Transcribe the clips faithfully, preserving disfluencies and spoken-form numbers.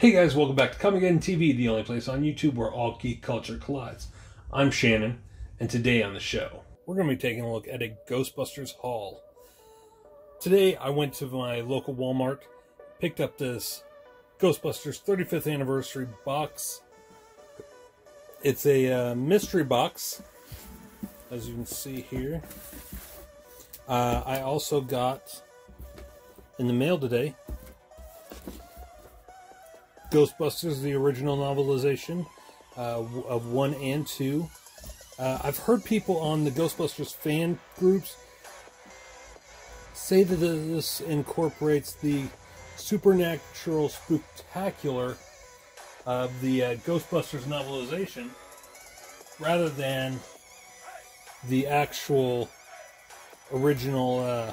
Hey guys, welcome back to Comicgeddon T V, the only place on YouTube where all geek culture collides. I'm Shannon, and today on the show, we're going to be taking a look at a Ghostbusters haul. Today, I went to my local Walmart, picked up this Ghostbusters thirty-fifth Anniversary box. It's a uh, mystery box, as you can see here. Uh, I also got, in the mail today, Ghostbusters, the original novelization uh, of one and two. Uh, I've heard people on the Ghostbusters fan groups say that this incorporates the supernatural spooktacular of the uh, Ghostbusters novelization rather than the actual original uh,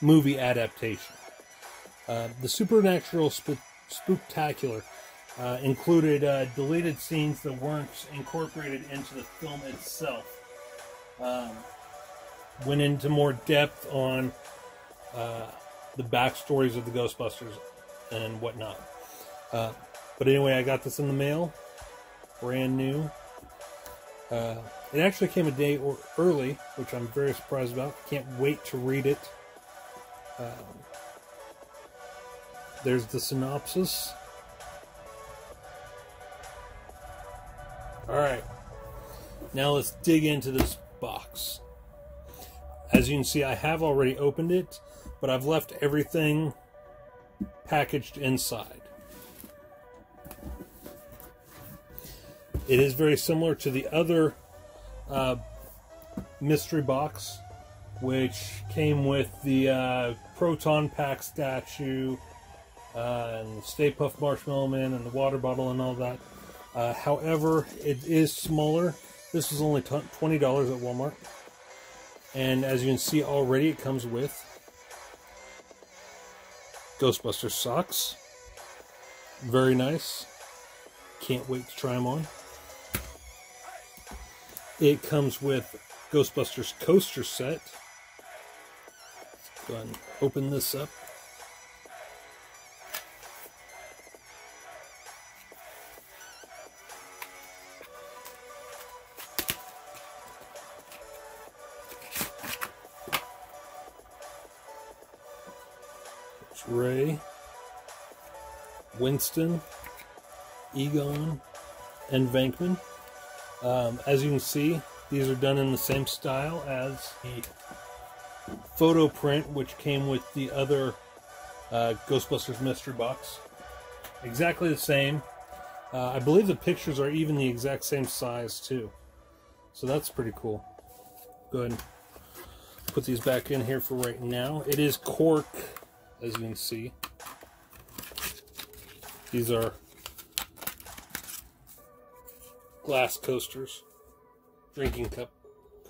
movie adaptation. Uh, the supernatural spooktacular Spooktacular uh, included uh, deleted scenes that weren't incorporated into the film itself. Um, went into more depth on uh, the backstories of the Ghostbusters and whatnot. Uh, but anyway, I got this in the mail, brand new. Uh, it actually came a day or early, which I'm very surprised about. Can't wait to read it. Um, There's the synopsis. Alright, now let's dig into this box. As you can see, I have already opened it, but I've left everything packaged inside. It is very similar to the other uh, mystery box, which came with the uh, Proton Pack statue, Uh, and Stay Puft Marshmallow Man and the water bottle and all that. Uh, however, it is smaller. This was only twenty dollars at Walmart. And as you can see already, it comes with Ghostbuster socks. Very nice. Can't wait to try them on. It comes with Ghostbusters coaster set. Let's go ahead and open this up. Ray, Winston, Egon, and Venkman. Um, as you can see, these are done in the same style as the photo print, which came with the other uh, Ghostbusters mystery box. Exactly the same. Uh, I believe the pictures are even the exact same size too. So that's pretty cool. Go ahead and put these back in here for right now. It is cork. As you can see, these are glass coasters, drinking cup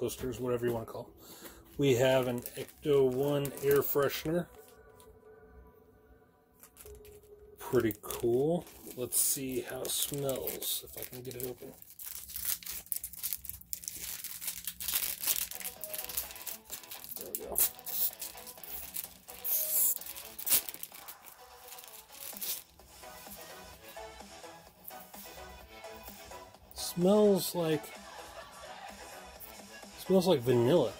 coasters, whatever you want to call them. We have an Ecto one air freshener. Pretty cool. Let's see how it smells, if I can get it open. There we go. Smells like smells like vanilla.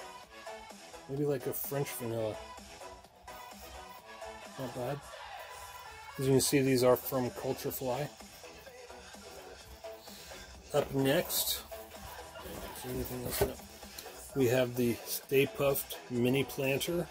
Maybe like a French vanilla. Not bad. As you can see, these are from Culturefly. Up next, anything else up? We have the Stay Puft Mini Planter.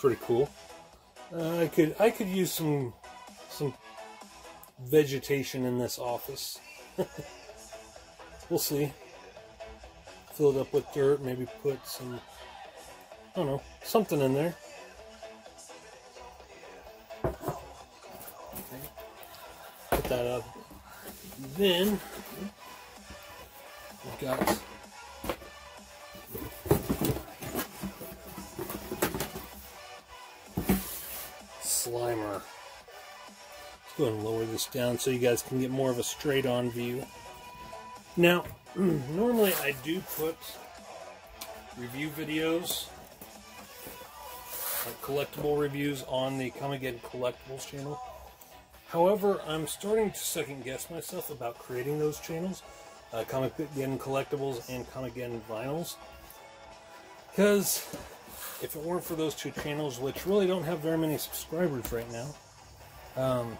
Pretty cool. Uh, I could I could use some some vegetation in this office. We'll see. Fill it up with dirt. Maybe put some, I don't know, something in there. Okay. Put that up. Then we've got. Slimer. Let's go ahead and lower this down so you guys can get more of a straight-on view. Now, normally I do put review videos, like collectible reviews, on the Comicgeddon Collectibles channel. However, I'm starting to second-guess myself about creating those channels, uh, Comicgeddon Collectibles and Comicgeddon Vinyls, because if it weren't for those two channels, which really don't have very many subscribers right now, um,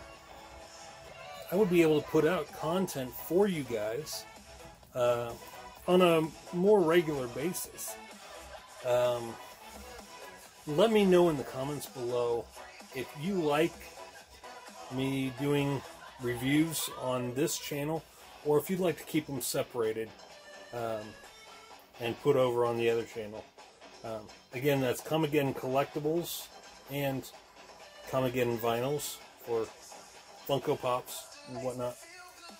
I would be able to put out content for you guys uh, on a more regular basis. Um, let me know in the comments below if you like me doing reviews on this channel, or if you'd like to keep them separated um, and put over on the other channel. Um, again, that's Comicgeddon Collectibles and Comicgeddon Vinyls, or Funko Pops and whatnot.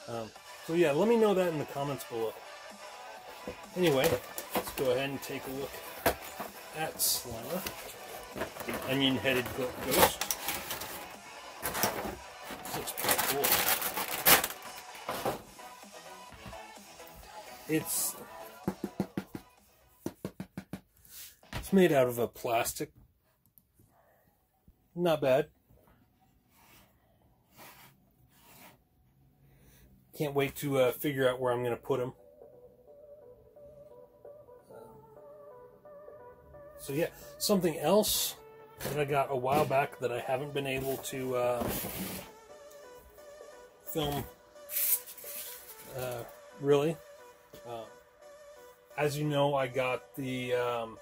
Um, so yeah, let me know that in the comments below. Anyway, let's go ahead and take a look at Slimer, the onion-headed ghost. This looks pretty cool. It's... made out of a plastic. Not bad. Can't wait to uh, figure out where I'm going to put them. So yeah, something else that I got a while back that I haven't been able to uh, film uh, really. Uh, as you know, I got the um,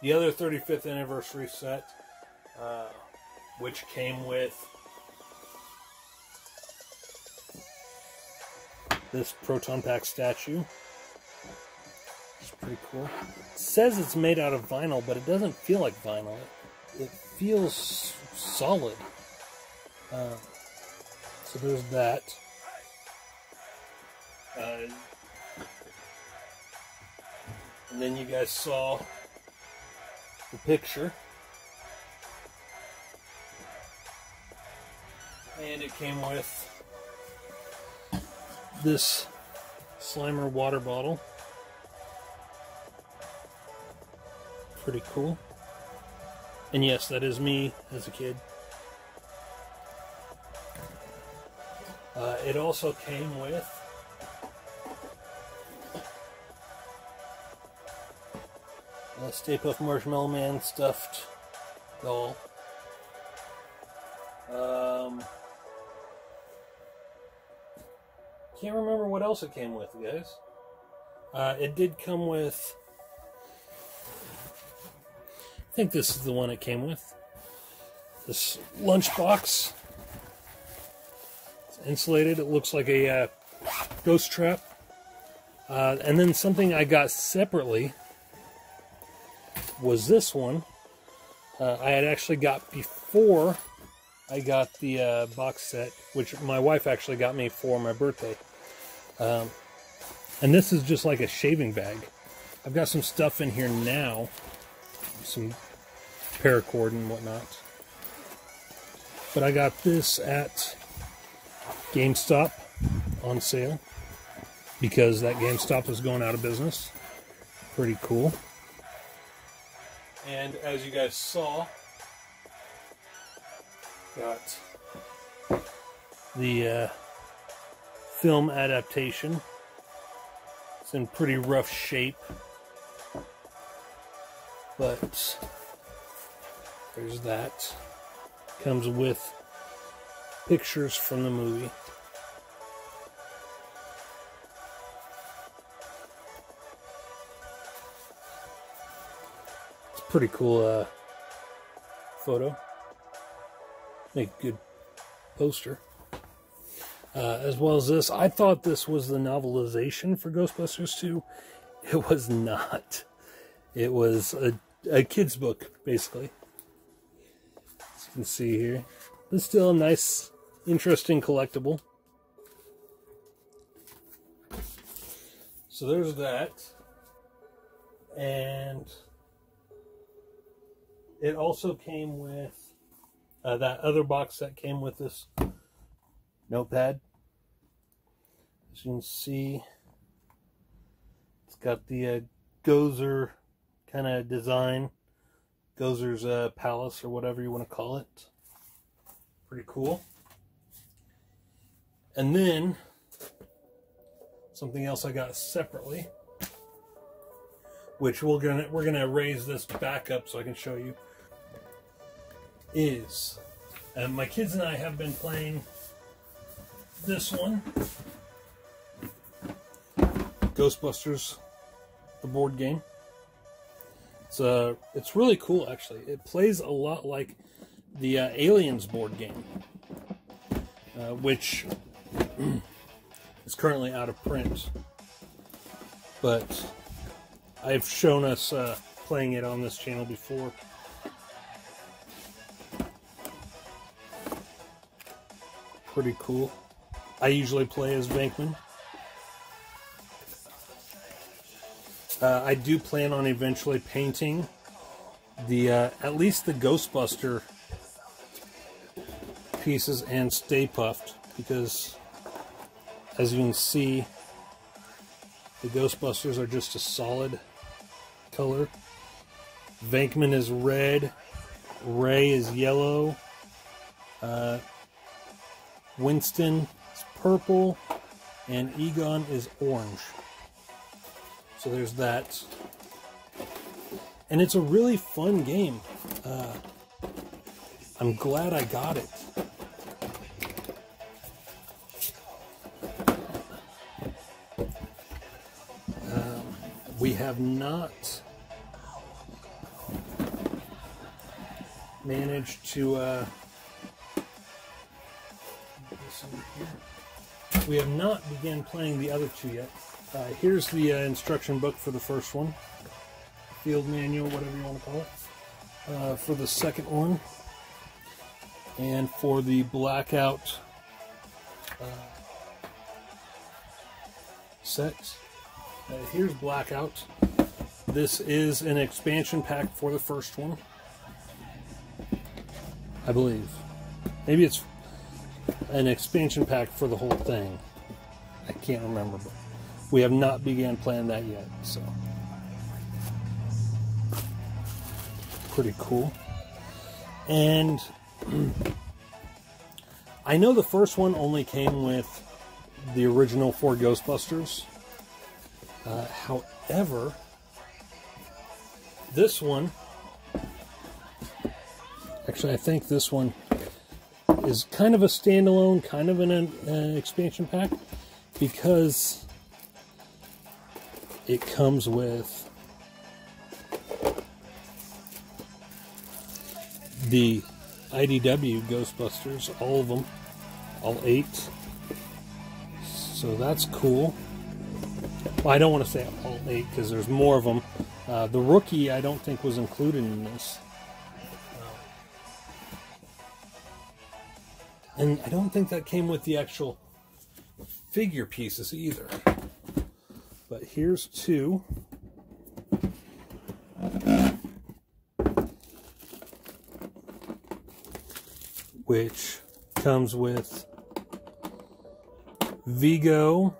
the other thirty-fifth anniversary set, uh, which came with this Proton Pack statue. It's pretty cool. It says it's made out of vinyl, but it doesn't feel like vinyl. It, it feels solid. Uh, so there's that. Uh, and then you guys saw the picture, and it came with this Slimer water bottle. Pretty cool. And yes, that is me as a kid. Uh, it also came with Uh, Stay Puft Marshmallow Man stuffed doll. Um, can't remember what else it came with, guys. Uh, it did come with... I think this is the one it came with. This lunchbox. It's insulated. It looks like a uh, ghost trap. Uh, and then something I got separately was this one. uh, I had actually got before I got the uh, box set, which my wife actually got me for my birthday. Um, and this is just like a shaving bag. I've got some stuff in here now, some paracord and whatnot, but I got this at GameStop on sale because that GameStop was going out of business. Pretty cool. And as you guys saw, got the uh, film adaptation. It's in pretty rough shape, but there's that. Comes with pictures from the movie. Pretty cool uh, photo. Make a good poster. Uh, as well as this. I thought this was the novelization for Ghostbusters two. It was not. It was a, a kid's book, basically. As you can see here. It's still a nice, interesting collectible. So there's that. And It also came with uh, that other box that came with this notepad. As you can see, it's got the uh, Gozer kind of design. Gozer's uh, palace, or whatever you want to call it. Pretty cool. And then something else I got separately, which we're gonna we're gonna raise this back up so I can show you. Is uh, my kids and I have been playing this one, Ghostbusters, the board game. It's uh, it's really cool actually. It plays a lot like the uh, Aliens board game, uh, which is currently out of print, but I've shown us uh, playing it on this channel before. Pretty cool. I usually play as Venkman. Uh, I do plan on eventually painting the uh, at least the Ghostbuster pieces and Stay Puffed, because as you can see, the Ghostbusters are just a solid color. Venkman is red, Ray is yellow, uh, Winston is purple, and Egon is orange. So there's that. And it's a really fun game. Uh, I'm glad I got it. Um, we have not managed to... Uh, we have not begun playing the other two yet. Uh, here's the uh, instruction book for the first one, field manual, whatever you want to call it, uh, for the second one, and for the Blackout uh, set. Uh, here's Blackout. This is an expansion pack for the first one, I believe. Maybe it's an expansion pack for the whole thing. I can't remember, but we have not began playing that yet, so pretty cool. And I know the first one only came with the original four Ghostbusters. Uh, however, this one, actually, I think this one is kind of a standalone, kind of an, an expansion pack, because it comes with the I D W Ghostbusters, all of them, all eight. So that's cool. Well, I don't want to say all eight because there's more of them. Uh, the rookie I don't think was included in this. And I don't think that came with the actual figure pieces either. But here's two. Which comes with Vigo,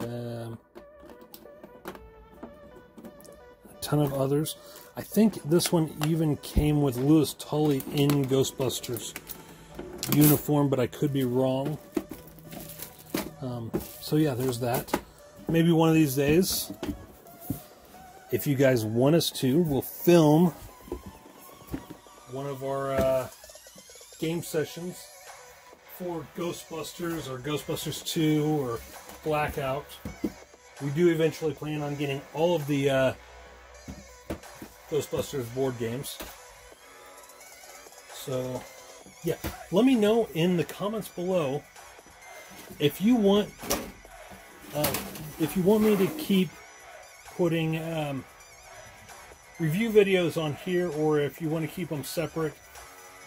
um, a ton of others. I think this one even came with Louis Tully in Ghostbusters uniform, but I could be wrong. Um, so yeah, there's that. Maybe one of these days, if you guys want us to, we'll film one of our uh, game sessions for Ghostbusters or Ghostbusters two or Blackout. We do eventually plan on getting all of the uh, Ghostbusters board games. So, yeah. Let me know in the comments below if you want... Uh, if you want me to keep putting um, review videos on here, or if you want to keep them separate,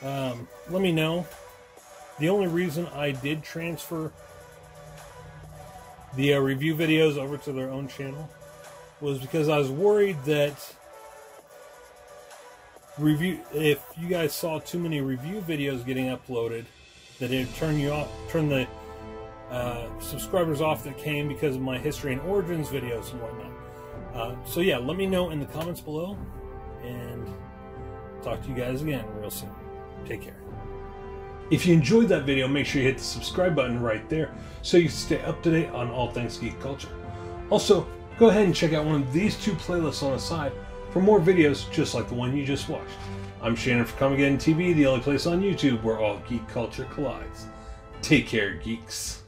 um, let me know. The only reason I did transfer the uh, review videos over to their own channel was because I was worried that review, if you guys saw too many review videos getting uploaded, that it would turn you off, turn the uh, subscribers off that came because of my history and origins videos and whatnot. Uh, so yeah, let me know in the comments below, and talk to you guys again real soon. Take care. If you enjoyed that video, make sure you hit the subscribe button right there so you stay up to date on all things geek culture. Also, go ahead and check out one of these two playlists on the side for more videos just like the one you just watched. I'm Shannon for Comicgeddon T V, the only place on YouTube where all geek culture collides. Take care, geeks.